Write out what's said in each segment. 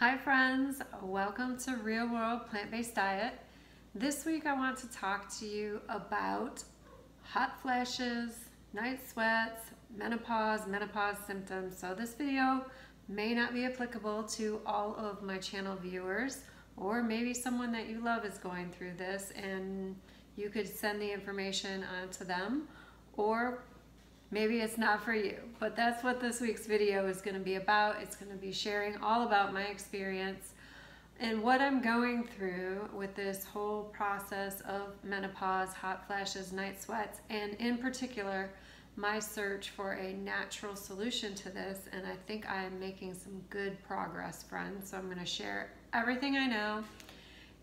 Hi friends, welcome to Real World Plant-Based Diet. This week I want to talk to you about hot flashes, night sweats, menopause symptoms. So this video may not be applicable to all of my channel viewers, or maybe someone that you love is going through this and you could send the information on to them, or maybe it's not for you, but that's what this week's video is going to be about. It's going to be sharing all about my experience and what I'm going through with this whole process of menopause, hot flashes, night sweats, and in particular, my search for a natural solution to this. And I think I am making some good progress, friends. So I'm going to share everything I know,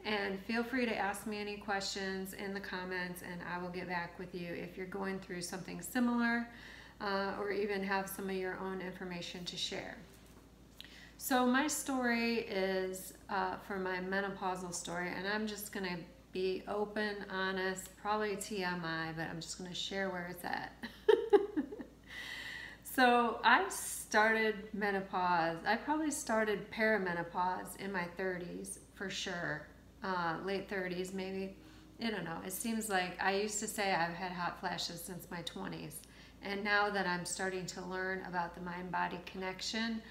and feel free to ask me any questions in the comments and I will get back with you if you're going through something similar or even have some of your own information to share. So my story is for my menopausal story, and I'm just going to be open, honest, probably TMI, but I'm just going to share where it's at. So I started menopause, I probably started perimenopause in my 30s for sure. Late 30s maybe, I don't know. It seems like I used to say I've had hot flashes since my 20s, and now that I'm starting to learn about the mind-body connection,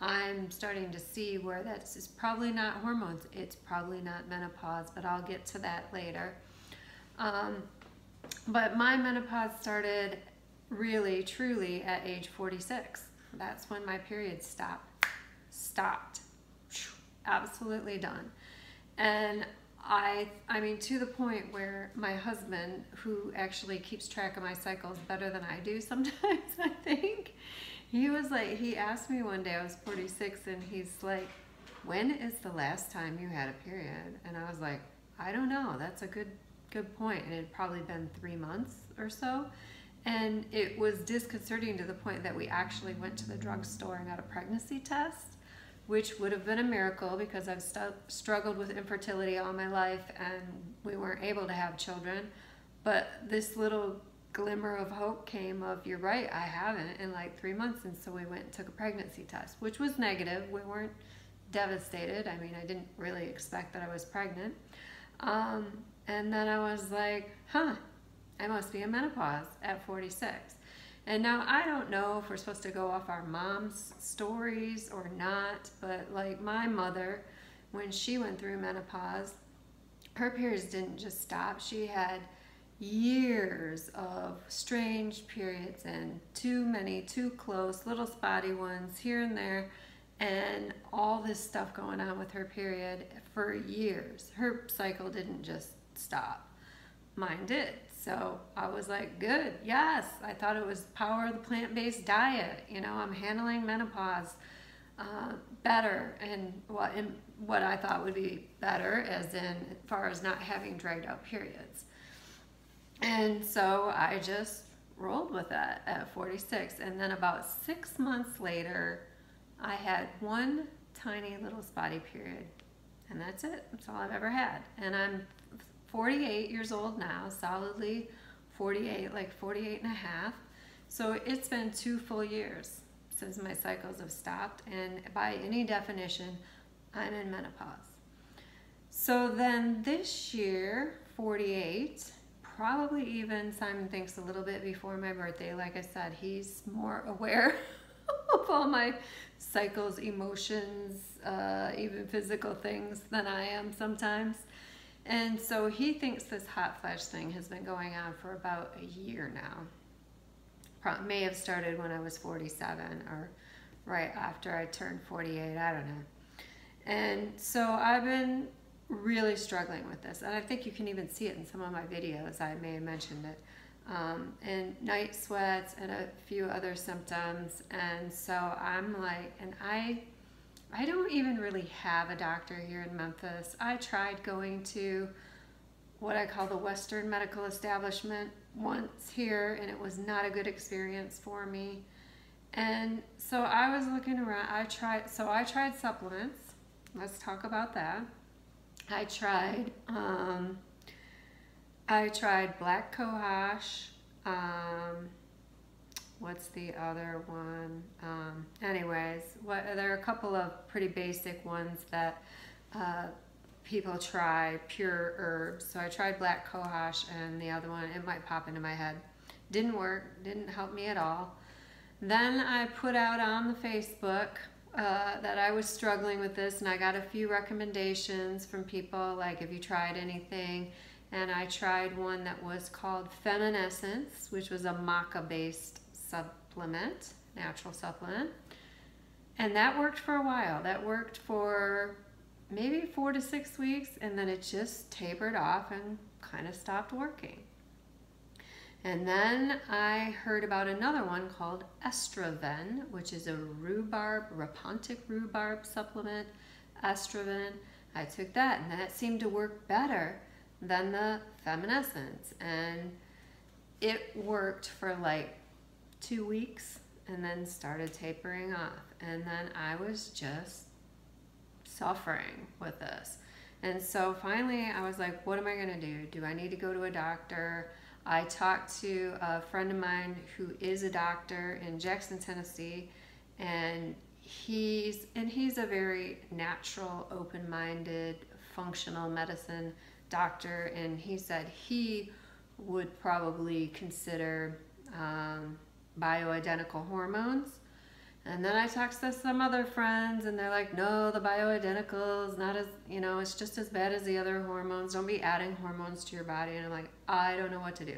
I'm starting to see where that's is probably not hormones, it's probably not menopause, but I'll get to that later. But my menopause started really truly at age 46. That's when my period stopped, absolutely done. And I mean, to the point where my husband, who actually keeps track of my cycles better than I do sometimes, I think, he was like, he asked me one day, I was 46, and he's like, when is the last time you had a period? And I was like, I don't know, that's a good point. And it had probably been 3 months or so. And it was disconcerting to the point that we actually went to the drugstore and got a pregnancy test, which would have been a miracle because I've struggled with infertility all my life and we weren't able to have children. But this little glimmer of hope came of, you're right, I haven't in like 3 months. And so we went and took a pregnancy test, which was negative. We weren't devastated. I mean, I didn't really expect that I was pregnant. And then I was like, huh, I must be in menopause at 46. And now I don't know if we're supposed to go off our mom's stories or not, but like my mother, when she went through menopause, her periods didn't just stop. She had years of strange periods and too many, too close, little spotty ones here and there, and all this stuff going on with her period for years. Her cycle didn't just stop. Mine did. So I was like, good, yes. I thought it was power of the plant-based diet. You know, I'm handling menopause better, and what I thought would be better, as in as far as not having dragged out periods. And so I just rolled with that at 46. And then about 6 months later, I had one tiny little spotty period. And that's it, that's all I've ever had. And I'm 48 years old now, solidly 48, like 48 and a half. So it's been 2 full years since my cycles have stopped, and by any definition, I'm in menopause. So then this year, 48, probably even Simon thinks a little bit before my birthday. Like I said, he's more aware of all my cycles, emotions, even physical things than I am sometimes. And so he thinks this hot flash thing has been going on for about a year now. Probably may have started when I was 47 or right after I turned 48, I don't know. And so I've been really struggling with this. And I think you can even see it in some of my videos, I may have mentioned it. And night sweats and a few other symptoms. And so I'm like, and I don't even really have a doctor here in Memphis. I tried going to what I call the Western Medical Establishment once here, and it was not a good experience for me. And so I was looking around, I tried supplements. Let's talk about that. I tried black cohosh, what's the other one? Anyways, there are a couple of pretty basic ones that people try, pure herbs. So I tried black cohosh and the other one, it might pop into my head. Didn't work, didn't help me at all. Then I put out on the Facebook that I was struggling with this, and I got a few recommendations from people, like, have you tried anything? And I tried one that was called Feminescence, which was a maca-based supplement, natural supplement. And that worked for a while. That worked for maybe 4 to 6 weeks, and then it just tapered off and kind of stopped working. And then I heard about another one called Estraven, which is a rhubarb, rapontic rhubarb supplement, Estraven. I took that, and that seemed to work better than the Feminescence. And it worked for like 2 weeks and then started tapering off. And then I was just suffering with this. And so finally I was like, what am I gonna do? Do I need to go to a doctor? I talked to a friend of mine who is a doctor in Jackson, Tennessee, and he's a very natural, open-minded, functional medicine doctor, and he said he would probably consider bioidentical hormones. And then I talked to some other friends, and they're like, no, the bioidentical is not as, you know, it's just as bad as the other hormones. Don't be adding hormones to your body. And I'm like, I don't know what to do.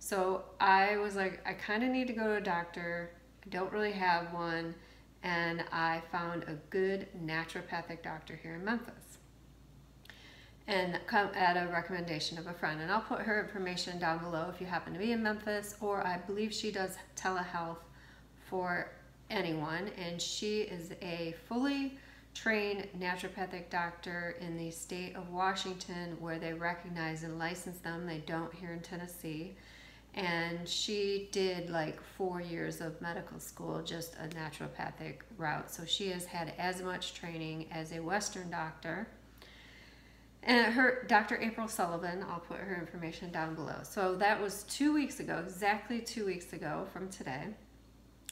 So I was like, I kind of need to go to a doctor. I don't really have one. And I found a good naturopathic doctor here in Memphis, and come at a recommendation of a friend. And I'll put her information down below if you happen to be in Memphis, or I believe she does telehealth for anyone. And she is a fully trained naturopathic doctor in the state of Washington, where they recognize and license them. They don't here in Tennessee. And she did like 4 years of medical school, just a naturopathic route. So she has had as much training as a Western doctor. And her, Dr. April Sullivan, I'll put her information down below. So that was 2 weeks ago, exactly 2 weeks ago from today.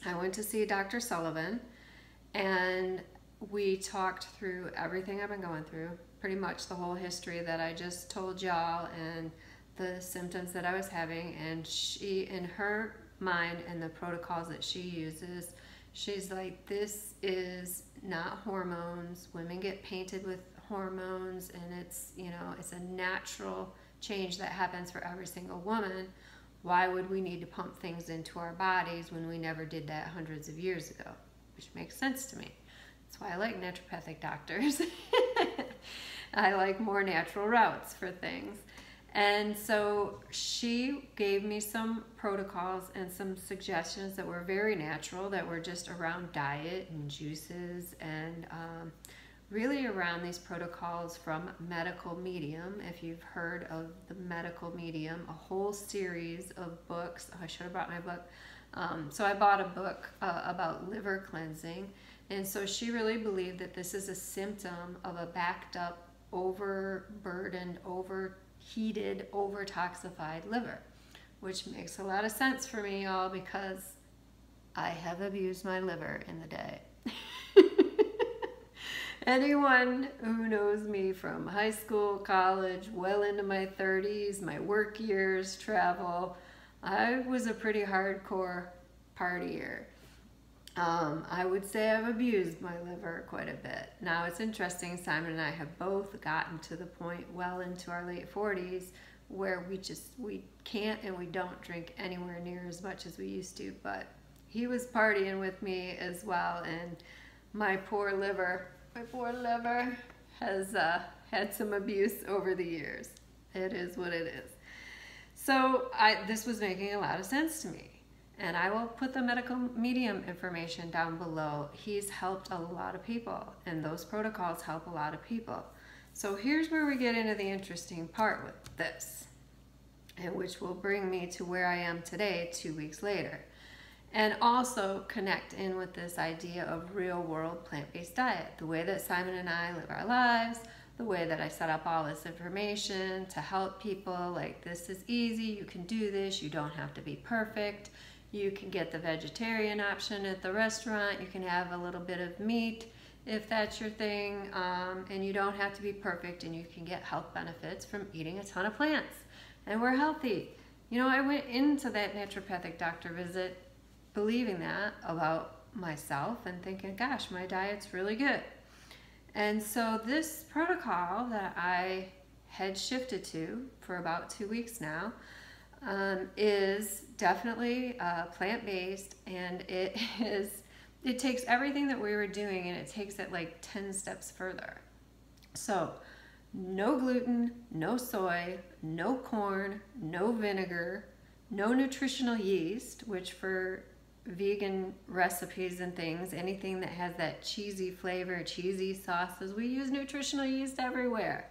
I went to see Dr. Sullivan, and we talked through everything I've been going through, pretty much the whole history that I just told y'all and the symptoms that I was having. And she, in her mind and the protocols that she uses, she's like, this is not hormones. Women get painted with hormones, and it's, you know, it's a natural change that happens for every single woman. Why would we need to pump things into our bodies when we never did that hundreds of years ago? Which makes sense to me. That's why I like naturopathic doctors. I like more natural routes for things. And so she gave me some protocols and some suggestions that were very natural, that were just around diet and juices, and really around these protocols from Medical Medium. If you've heard of the Medical Medium, a whole series of books. Oh, I should have brought my book. So I bought a book about liver cleansing. And so she really believed that this is a symptom of a backed up, overburdened, overheated, overtoxified liver, which makes a lot of sense for me, y'all, because I have abused my liver in the day. Anyone who knows me from high school, college, well into my 30s, my work years, travel, I was a pretty hardcore partier. I would say I've abused my liver quite a bit. Now, it's interesting, Simon and I have both gotten to the point well into our late 40s where we can't and we don't drink anywhere near as much as we used to, but he was partying with me as well, and my poor liver has had some abuse over the years. It is what it is. So this was making a lot of sense to me. And I will put the Medical Medium information down below. He's helped a lot of people, and those protocols help a lot of people. So here's where we get into the interesting part with this, and which will bring me to where I am today, 2 weeks later. And also connect in with this idea of real world plant-based diet, the way that Simon and I live our lives, the way that I set up all this information to help people, like, this is easy, you can do this, you don't have to be perfect, You can get the vegetarian option at the restaurant. You can have a little bit of meat if that's your thing, and you don't have to be perfect, and you can get health benefits from eating a ton of plants. And we're healthy. You know, I went into that naturopathic doctor visit believing that about myself and thinking, gosh, my diet's really good. And so this protocol that I had shifted to for about 2 weeks now is definitely plant-based, and it takes everything that we were doing and it takes it like 10 steps further. So no gluten, no soy, no corn, no vinegar, no nutritional yeast, which for vegan recipes and things, anything that has that cheesy flavor, cheesy sauces, we use nutritional yeast everywhere.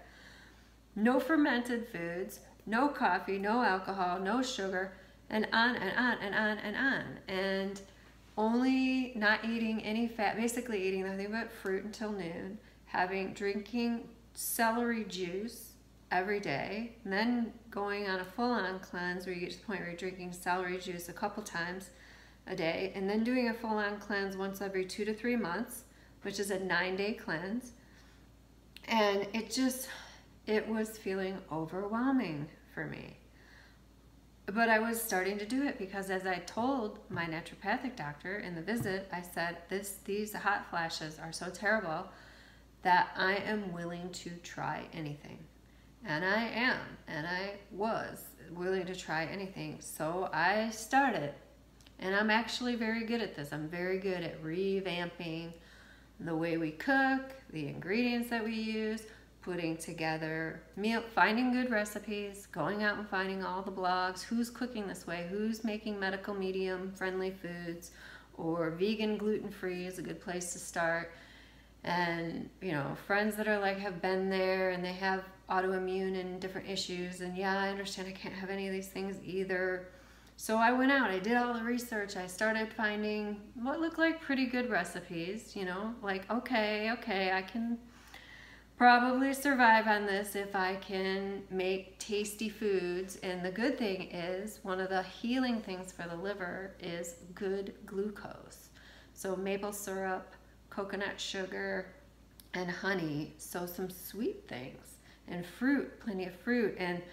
No fermented foods, no coffee, no alcohol, no sugar, and on and on and on and on. And only not eating any fat, basically eating nothing but fruit until noon, drinking celery juice every day, and then going on a full-on cleanse where you get to the point where you're drinking celery juice a couple times a day, and then doing a full-on cleanse once every 2 to 3 months, which is a 9-day cleanse. And it was feeling overwhelming for me. But I was starting to do it because, as I told my naturopathic doctor in the visit, I said, these hot flashes are so terrible that I am willing to try anything. And I am, and I was willing to try anything. So I started, and I'm actually very good at this. I'm very good at revamping the way we cook, the ingredients that we use, putting together meal, finding good recipes, going out and finding all the blogs, who's cooking this way, who's making medical medium friendly foods, or vegan gluten-free is a good place to start. And, you know, friends that are like, have been there and they have autoimmune and different issues, and yeah, I understand I can't have any of these things either. So I went out, I did all the research, I started finding what looked like pretty good recipes, you know, like, okay, I can probably survive on this if I can make tasty foods. And the good thing is, one of the healing things for the liver is good glucose. So maple syrup, coconut sugar, and honey, so some sweet things, and fruit, plenty of fruit. And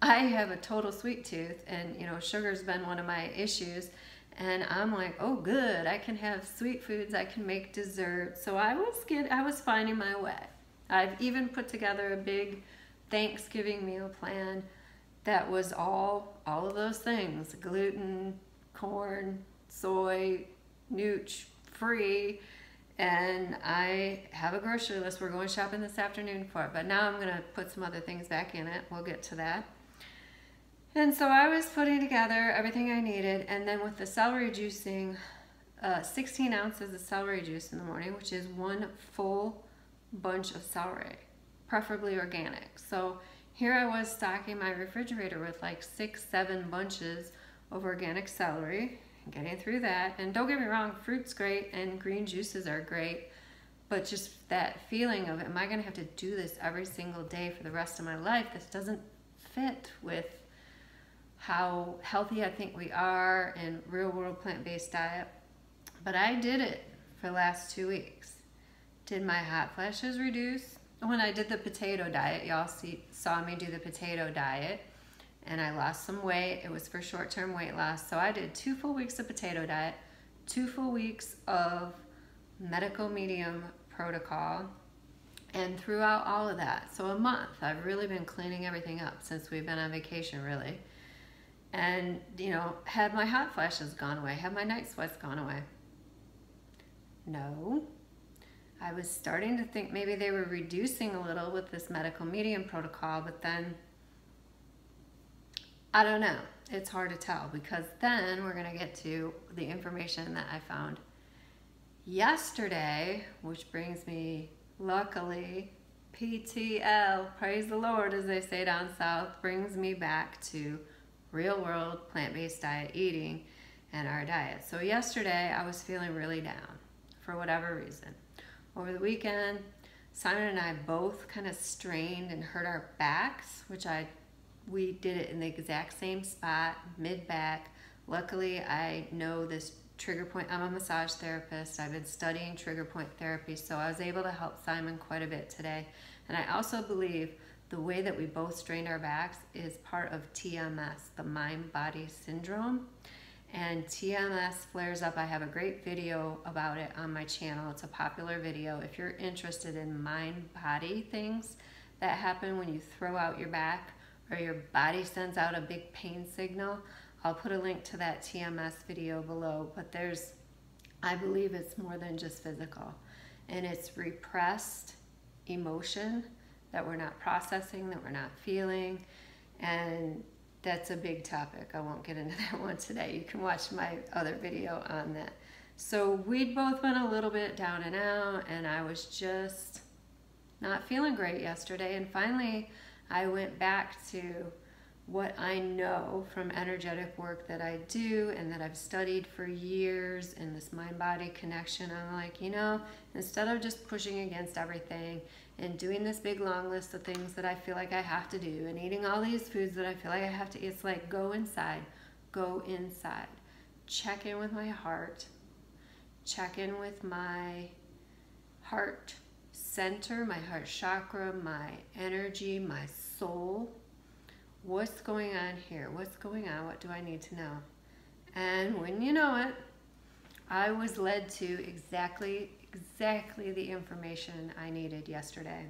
I have a total sweet tooth, and, you know, sugar's been one of my issues, and I'm like, oh good, I can have sweet foods, I can make dessert. So I was finding my way. I've even put together a big Thanksgiving meal plan that was all of those things: gluten, corn, soy, nooch-free. And I have a grocery list we're going shopping this afternoon for, but now I'm going to put some other things back in it. We'll get to that. And so I was putting together everything I needed, and then with the celery juicing, 16 ounces of celery juice in the morning, which is one full bunch of celery, preferably organic. So here I was stocking my refrigerator with like 6-7 bunches of organic celery, getting through that. And don't get me wrong, fruit's great and green juices are great, but just that feeling of, am I going to have to do this every single day for the rest of my life? This doesn't fit with how healthy I think we are and real world plant-based diet. But I did it for the last 2 weeks. Did my hot flashes reduce? When I did the potato diet, y'all saw me do the potato diet, and I lost some weight. It was for short-term weight loss. So I did 2 full weeks of potato diet, 2 full weeks of medical medium protocol, and throughout all of that, so a month, I've really been cleaning everything up since we've been on vacation, really. And, you know, had my hot flashes gone away? Had my night sweats gone away? No. I was starting to think maybe they were reducing a little with this medical medium protocol, but then I don't know. It's hard to tell, because then we're going to get to the information that I found yesterday, which brings me, luckily, PTL, praise the Lord, as they say down south, brings me back to real world plant-based diet eating and our diet. So yesterday I was feeling really down for whatever reason. Over the weekend, Simon and I both kind of strained and hurt our backs, which we did it in the exact same spot, mid-back, Luckily, I know this trigger point. I'm a massage therapist. I've been studying trigger point therapy, so I was able to help Simon quite a bit today. And I also believe the way that we both strain our backs is part of TMS, the mind-body syndrome. And TMS flares up. I have a great video about it on my channel. It's a popular video. If you're interested in mind-body things that happen when you throw out your back or your body sends out a big pain signal, I'll put a link to that TMS video below, but there's, I believe it's more than just physical, and it's repressed emotion that we're not processing, that we're not feeling, and that's a big topic. I won't get into that one today. You can watch my other video on that. So we both went a little bit down and out, and I was just not feeling great yesterday, and finally I went back to what I know from energetic work that I do and that I've studied for years and this mind-body connection. I'm like, you know, instead of just pushing against everything and doing this big long list of things that I feel like I have to do and eating all these foods that I feel like I have to eat, it's like go inside, check in with my heart, check in with my heart center, my heart chakra, my energy, my soul. What's going on here? What's going on? What do I need to know? And when you know it, I was led to exactly the information I needed yesterday.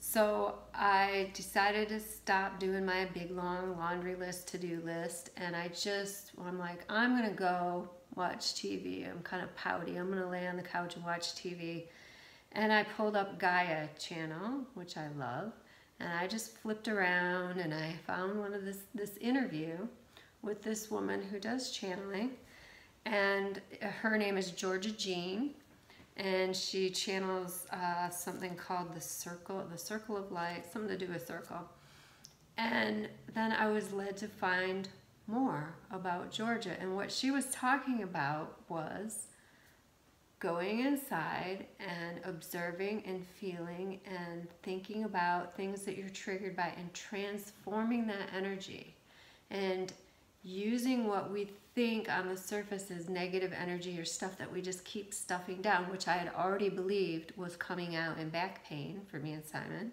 So I decided to stop doing my big long laundry list, to-do list, and I'm like, I'm gonna go watch TV. I'm kind of pouty. I'm gonna lay on the couch and watch TV. And I pulled up Gaia channel, which I love. And I just flipped around and I found one of this interview with this woman who does channeling. And her name is Georgia Jean. And she channels something called the Circle of Light, something to do with circle. And then I was led to find more about Georgia. And what she was talking about was going inside and observing and feeling and thinking about things that you're triggered by and transforming that energy and using what we think on the surface is negative energy or stuff that we just keep stuffing down, which I had already believed was coming out in back pain for me and Simon.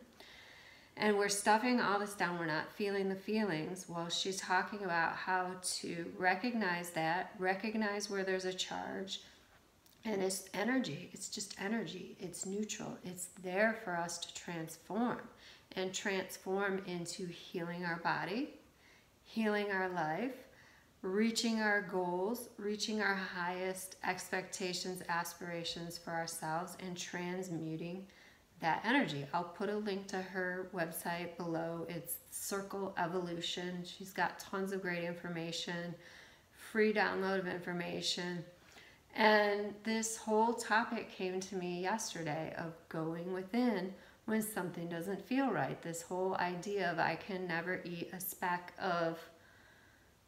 And we're stuffing all this down. We're not feeling the feelings. Well, she's talking about how to recognize that, recognize where there's a charge. And it's energy, it's just energy, it's neutral, it's there for us to transform and transform into healing our body, healing our life, reaching our goals, reaching our highest expectations, aspirations for ourselves, and transmuting that energy. I'll put a link to her website below. It's Circle Evolution. She's got tons of great information, free download of information. And this whole topic came to me yesterday of going within when something doesn't feel right. This whole idea of I can never eat a speck of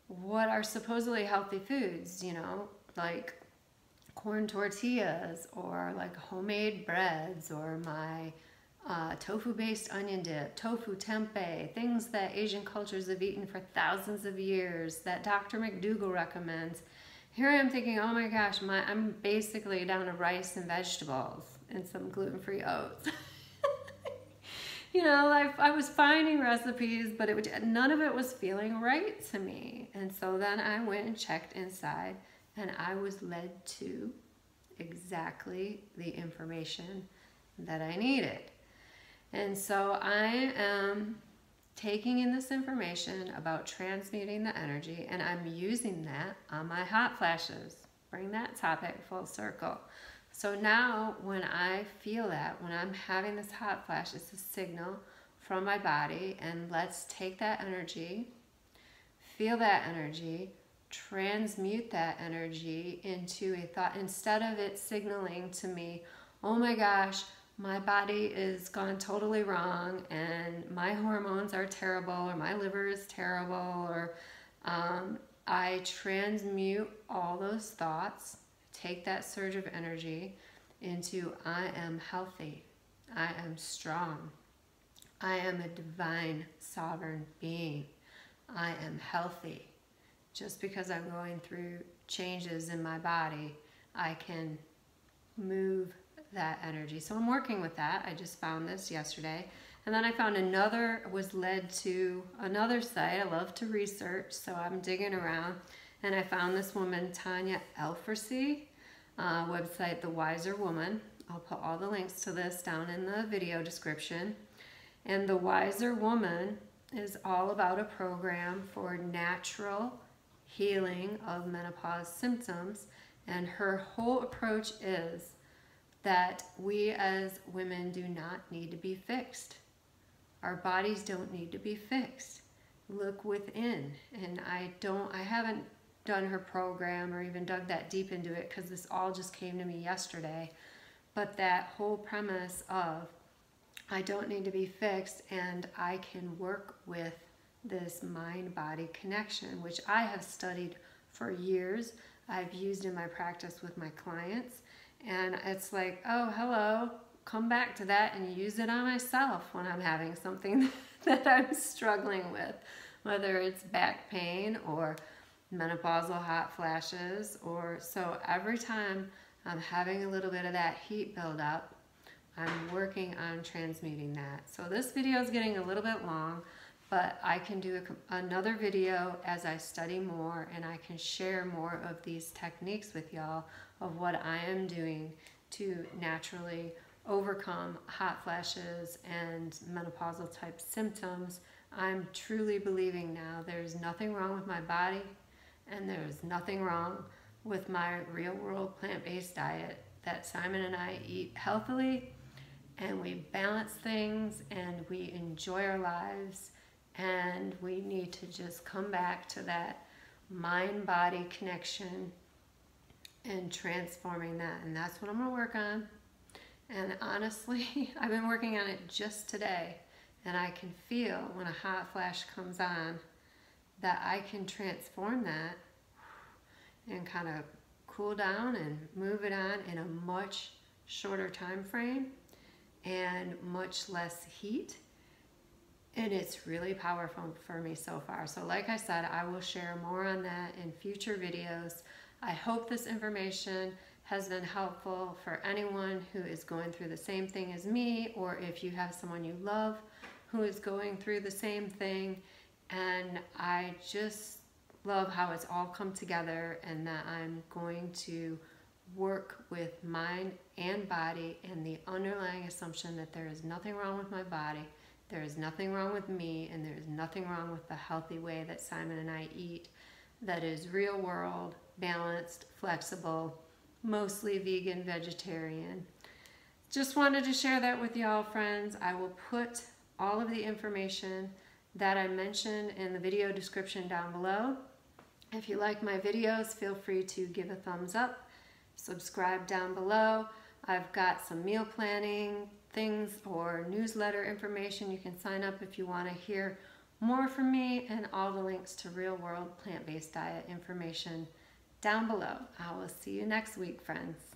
what are supposedly healthy foods, you know, like corn tortillas or like homemade breads or my tofu-based onion dip, tofu tempeh, things that Asian cultures have eaten for thousands of years that Dr. McDougall recommends. Here I am thinking, oh my gosh, I'm basically down to rice and vegetables and some gluten-free oats. You know, I was finding recipes, but none of it was feeling right to me. And so then I went and checked inside, and I was led to exactly the information that I needed. And so I am taking in this information about transmuting the energy, and I'm using that on my hot flashes. Bring that topic full circle. So now when I feel that, when I'm having this hot flash, it's a signal from my body, and let's take that energy, feel that energy, transmute that energy into a thought instead of it signaling to me, oh my gosh, my body is gone totally wrong and my hormones are terrible or my liver is terrible, or I transmute all those thoughts, take that surge of energy into I am healthy, I am strong, I am a divine sovereign being, I am healthy, just because I'm going through changes in my body, I can move that energy. So I'm working with that. I just found this yesterday. And then I found another, was led to another site. I love to research, so I'm digging around. And I found this woman, Tanya Elfersy, website, The Wiser Woman. I'll put all the links to this down in the video description. And The Wiser Woman is all about a program for natural healing of menopause symptoms. And her whole approach is that we as women do not need to be fixed. Our bodies don't need to be fixed. Look within. And I haven't done her program or even dug that deep into it because this all just came to me yesterday. But that whole premise of I don't need to be fixed and I can work with this mind-body connection, which I have studied for years. I've used in my practice with my clients. And it's like, oh, hello, come back to that and use it on myself when I'm having something that I'm struggling with, whether it's back pain or menopausal hot flashes, or so every time I'm having a little bit of that heat buildup, I'm working on transmuting that. So this video is getting a little bit long, but I can do another video as I study more, and I can share more of these techniques with y'all of what I am doing to naturally overcome hot flashes and menopausal type symptoms. I'm truly believing now there's nothing wrong with my body, and there's nothing wrong with my real world plant-based diet that Simon and I eat healthily, and we balance things and we enjoy our lives, and we need to just come back to that mind-body connection and transforming that. And that's what I'm gonna work on. And honestly, I've been working on it just today, and I can feel when a hot flash comes on that I can transform that and kind of cool down and move it on in a much shorter time frame and much less heat. And it's really powerful for me so far. So like I said, I will share more on that in future videos. I hope this information has been helpful for anyone who is going through the same thing as me, or if you have someone you love who is going through the same thing. And I just love how it's all come together, and that I'm going to work with mind and body and the underlying assumption that there is nothing wrong with my body, there is nothing wrong with me, and there is nothing wrong with the healthy way that Simon and I eat that is real world, balanced, flexible, mostly vegan, vegetarian. Just wanted to share that with y'all, friends. I will put all of the information that I mentioned in the video description down below. If you like my videos, feel free to give a thumbs up, subscribe down below. I've got some meal planning things or newsletter information. You can sign up if you want to hear more from me, and all the links to real world plant-based diet information down below. I will see you next week, friends.